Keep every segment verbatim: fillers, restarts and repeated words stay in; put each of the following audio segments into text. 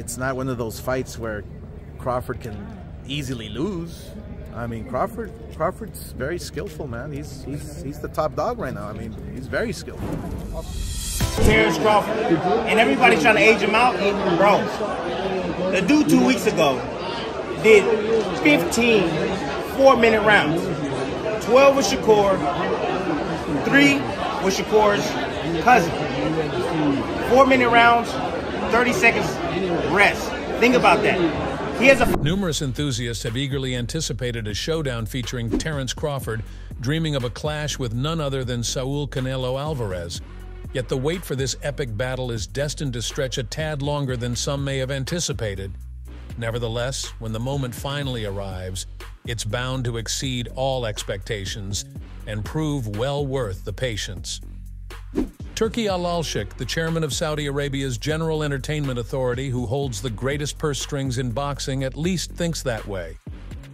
it's not one of those fights where Crawford can easily lose. I mean, Crawford, Crawford's very skillful, man. He's, he's, he's the top dog right now. I mean, he's very skillful. Terence Crawford, and everybody's trying to age him out, bro. The dude two weeks ago did fifteen four-minute rounds. twelve with Shakur, three with Shakur's cousin. Four-minute rounds, thirty seconds rest. Think about that. He has a Numerous enthusiasts have eagerly anticipated a showdown featuring Terence Crawford, dreaming of a clash with none other than Saúl Canelo Alvarez. Yet the wait for this epic battle is destined to stretch a tad longer than some may have anticipated. Nevertheless, when the moment finally arrives, it's bound to exceed all expectations and prove well worth the patience. Turki Alalshikh, the chairman of Saudi Arabia's General Entertainment Authority, who holds the greatest purse strings in boxing, at least thinks that way.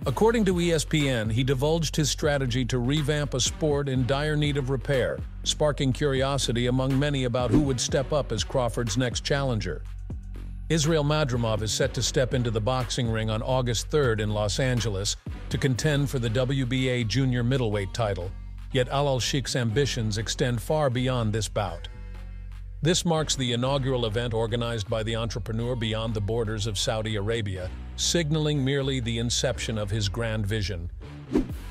According to E S P N, he divulged his strategy to revamp a sport in dire need of repair, sparking curiosity among many about who would step up as Crawford's next challenger. Israil Madrimov is set to step into the boxing ring on August third in Los Angeles to contend for the W B A junior middleweight title. Yet Alalshikh's ambitions extend far beyond this bout. This marks the inaugural event organized by the entrepreneur beyond the borders of Saudi Arabia, signaling merely the inception of his grand vision.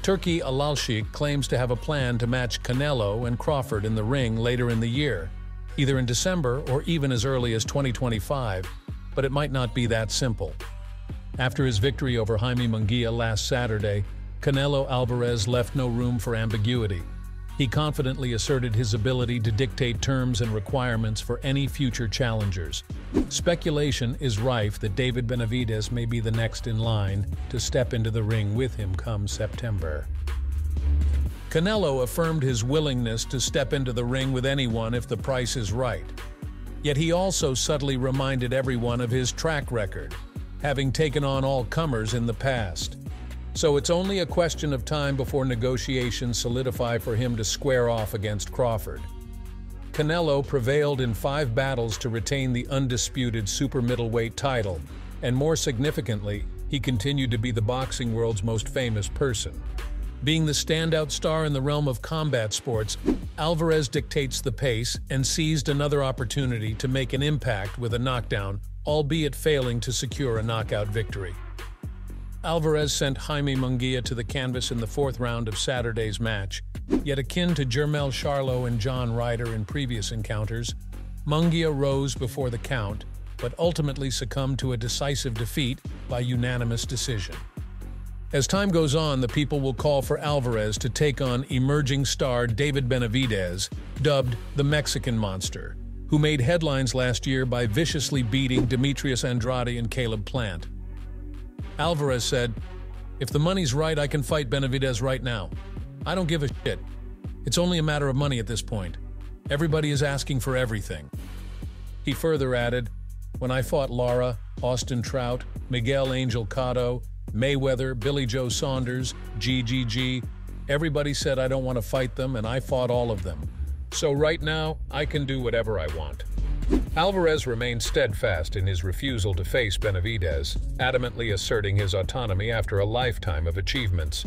Turki Alalshikh claims to have a plan to match Canelo and Crawford in the ring later in the year, either in December or even as early as twenty twenty-five, but it might not be that simple. After his victory over Jaime Munguia last Saturday, Canelo Alvarez left no room for ambiguity. He confidently asserted his ability to dictate terms and requirements for any future challengers. Speculation is rife that David Benavidez may be the next in line to step into the ring with him come September. Canelo affirmed his willingness to step into the ring with anyone if the price is right. Yet he also subtly reminded everyone of his track record, having taken on all comers in the past. So it's only a question of time before negotiations solidify for him to square off against Crawford. Canelo prevailed in five battles to retain the undisputed super middleweight title, and more significantly, he continued to be the boxing world's most famous person. Being the standout star in the realm of combat sports, Alvarez dictates the pace and seized another opportunity to make an impact with a knockdown, albeit failing to secure a knockout victory. Alvarez sent Jaime Munguia to the canvas in the fourth round of Saturday's match. Yet akin to Jermell Charlo and John Ryder in previous encounters, Munguia rose before the count, but ultimately succumbed to a decisive defeat by unanimous decision. As time goes on, the people will call for Alvarez to take on emerging star David Benavidez, dubbed the Mexican Monster, who made headlines last year by viciously beating Demetrius Andrade and Caleb Plant. Alvarez said, "If the money's right, I can fight Benavidez right now. I don't give a shit. It's only a matter of money at this point. Everybody is asking for everything." He further added, "When I fought Lara, Austin Trout, Miguel Angel Cotto, Mayweather, Billy Joe Saunders, G G G, everybody said I don't want to fight them, and I fought all of them. So right now, I can do whatever I want." Alvarez remained steadfast in his refusal to face Benavidez, adamantly asserting his autonomy after a lifetime of achievements.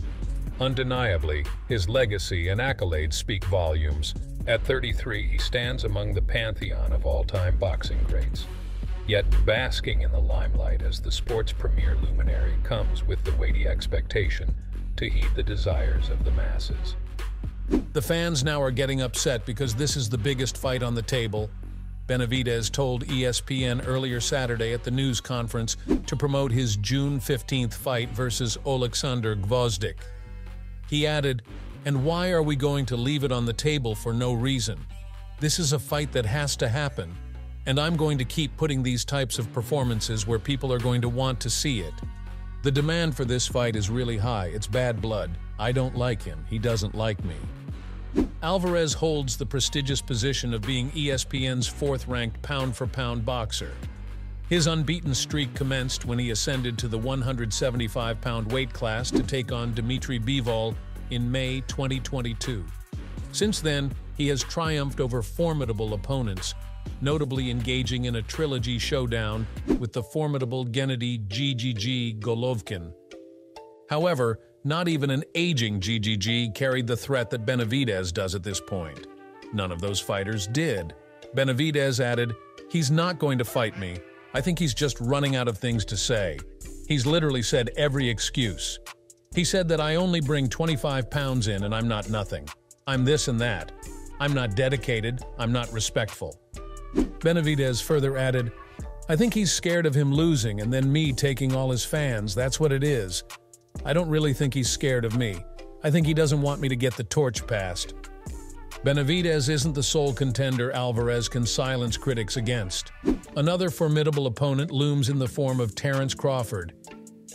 Undeniably, his legacy and accolades speak volumes. At thirty-three, he stands among the pantheon of all-time boxing greats. Yet, basking in the limelight as the sport's premier luminary comes with the weighty expectation to heed the desires of the masses. The fans now are getting upset because this is the biggest fight on the table. Benavidez told E S P N earlier Saturday at the news conference to promote his June fifteenth fight versus Oleksandr Gvozdik. He added, "And why are we going to leave it on the table for no reason? This is a fight that has to happen, and I'm going to keep putting these types of performances where people are going to want to see it. The demand for this fight is really high. It's bad blood. I don't like him. He doesn't like me." Alvarez holds the prestigious position of being E S P N's fourth-ranked pound-for-pound boxer. His unbeaten streak commenced when he ascended to the one seventy-five pound weight class to take on Dmitry Bivol in May twenty twenty-two. Since then, he has triumphed over formidable opponents, notably engaging in a trilogy showdown with the formidable Gennady G G G Golovkin. However, not even an aging G G G carried the threat that Benavidez does at this point. None of those fighters did. Benavidez added, "He's not going to fight me. I think he's just running out of things to say. He's literally said every excuse. He said that I only bring twenty-five pounds in and I'm not nothing. I'm this and that. I'm not dedicated. I'm not respectful." Benavidez further added, "I think he's scared of him losing and then me taking all his fans. That's what it is. I don't really think he's scared of me. I think he doesn't want me to get the torch passed." Benavidez isn't the sole contender Alvarez can silence critics against. Another formidable opponent looms in the form of Terence Crawford,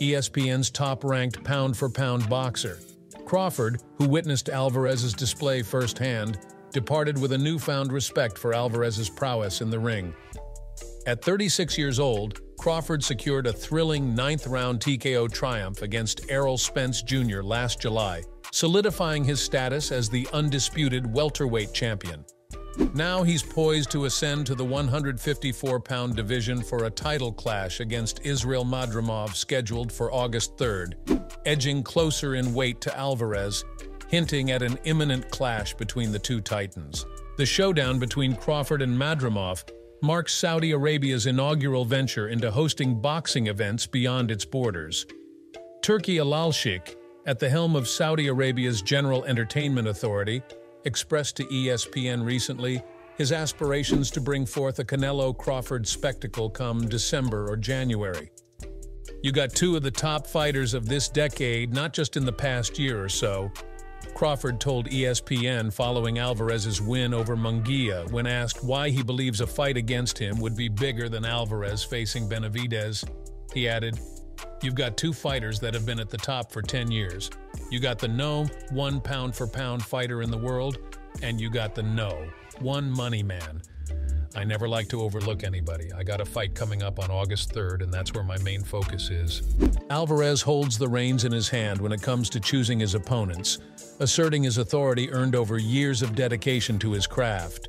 E S P N's top-ranked pound-for-pound boxer. Crawford, who witnessed Alvarez's display firsthand, departed with a newfound respect for Alvarez's prowess in the ring. At thirty-six years old, Crawford secured a thrilling ninth-round T K O triumph against Errol Spence Junior last July, solidifying his status as the undisputed welterweight champion. Now he's poised to ascend to the one fifty-four pound division for a title clash against Israil Madrimov, scheduled for August third, edging closer in weight to Alvarez, hinting at an imminent clash between the two titans. The showdown between Crawford and Madrimov marks Saudi Arabia's inaugural venture into hosting boxing events beyond its borders. Turki Alalshikh, at the helm of Saudi Arabia's General Entertainment Authority, expressed to E S P N recently his aspirations to bring forth a Canelo-Crawford spectacle come December or January. "You got two of the top fighters of this decade, not just in the past year or so," Crawford told E S P N following Alvarez's win over Munguia when asked why he believes a fight against him would be bigger than Alvarez facing Benavidez. He added, "You've got two fighters that have been at the top for ten years. You got the no one pound-for-pound fighter in the world, and you got the no one money man. I never like to overlook anybody. I got a fight coming up on August third, and that's where my main focus is." Alvarez holds the reins in his hand when it comes to choosing his opponents, asserting his authority earned over years of dedication to his craft.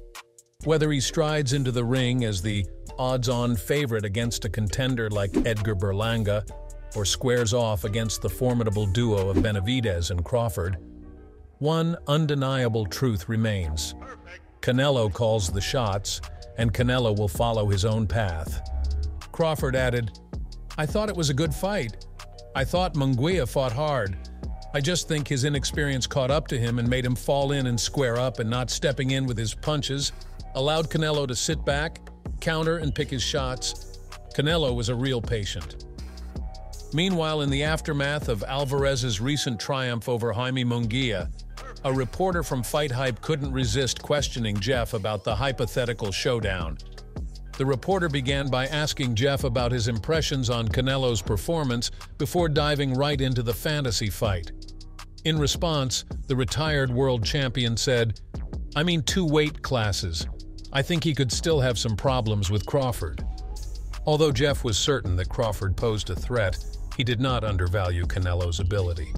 Whether he strides into the ring as the odds-on favorite against a contender like Edgar Berlanga, or squares off against the formidable duo of Benavidez and Crawford, one undeniable truth remains. Canelo calls the shots, and Canelo will follow his own path. Crawford added, "I thought it was a good fight. I thought Munguia fought hard. I just think his inexperience caught up to him and made him fall in and square up, and not stepping in with his punches allowed Canelo to sit back, counter, and pick his shots. Canelo was a real patient." Meanwhile, in the aftermath of Alvarez's recent triumph over Jaime Munguia, a reporter from Fight Hype couldn't resist questioning Jeff about the hypothetical showdown. The reporter began by asking Jeff about his impressions on Canelo's performance before diving right into the fantasy fight. In response, the retired world champion said, "I mean, two weight classes. I think he could still have some problems with Crawford." Although Jeff was certain that Crawford posed a threat, he did not undervalue Canelo's ability.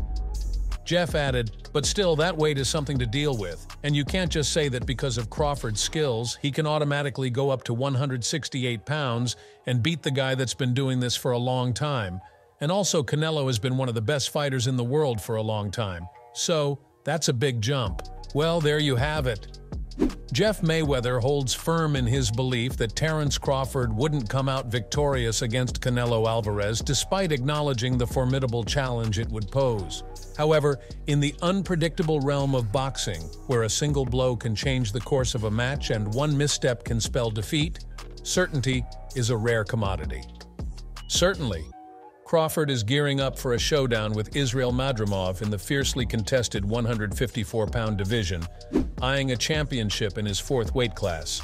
Jeff added, "But still, that weight is something to deal with, and you can't just say that because of Crawford's skills, he can automatically go up to one sixty-eight pounds and beat the guy that's been doing this for a long time. And also, Canelo has been one of the best fighters in the world for a long time. So, that's a big jump." Well, there you have it. Jeff Mayweather holds firm in his belief that Terence Crawford wouldn't come out victorious against Canelo Alvarez, despite acknowledging the formidable challenge it would pose. However, in the unpredictable realm of boxing, where a single blow can change the course of a match and one misstep can spell defeat, certainty is a rare commodity. Certainly, Crawford is gearing up for a showdown with Israil Madrimov in the fiercely contested one fifty-four pound division, eyeing a championship in his fourth weight class.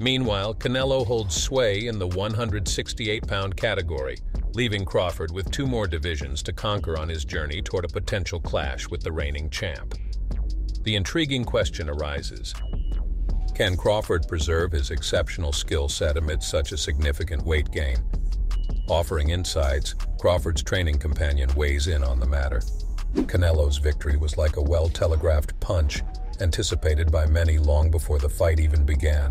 Meanwhile, Canelo holds sway in the one sixty-eight pound category, leaving Crawford with two more divisions to conquer on his journey toward a potential clash with the reigning champ. The intriguing question arises: can Crawford preserve his exceptional skill set amid such a significant weight gain? Offering insights, Crawford's training companion weighs in on the matter. "Canelo's victory was like a well-telegraphed punch, anticipated by many long before the fight even began.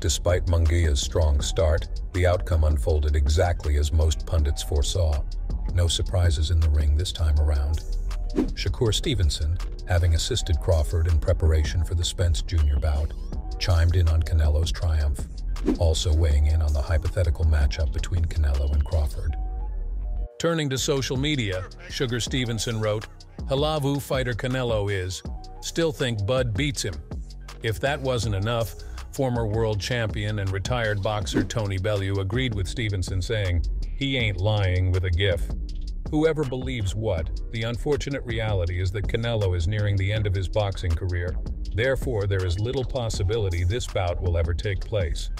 Despite Munguia's strong start, the outcome unfolded exactly as most pundits foresaw. No surprises in the ring this time around. Shakur Stevenson, having assisted Crawford in preparation for the Spence Junior bout, chimed in on Canelo's triumph, also weighing in on the hypothetical matchup between Canelo and Crawford. Turning to social media, Sugar Stevenson wrote, "Halavu fighter Canelo is. Still think Bud beats him." If that wasn't enough, former world champion and retired boxer Tony Bellew agreed with Stevenson, saying, "He ain't lying," with a gif. Whoever believes what, the unfortunate reality is that Canelo is nearing the end of his boxing career. Therefore, there is little possibility this bout will ever take place.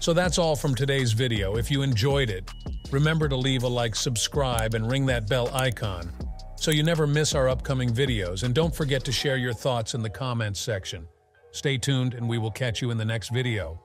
So that's all from today's video. If you enjoyed it, remember to leave a like, subscribe, and ring that bell icon so you never miss our upcoming videos. And don't forget to share your thoughts in the comments section. Stay tuned, and we will catch you in the next video.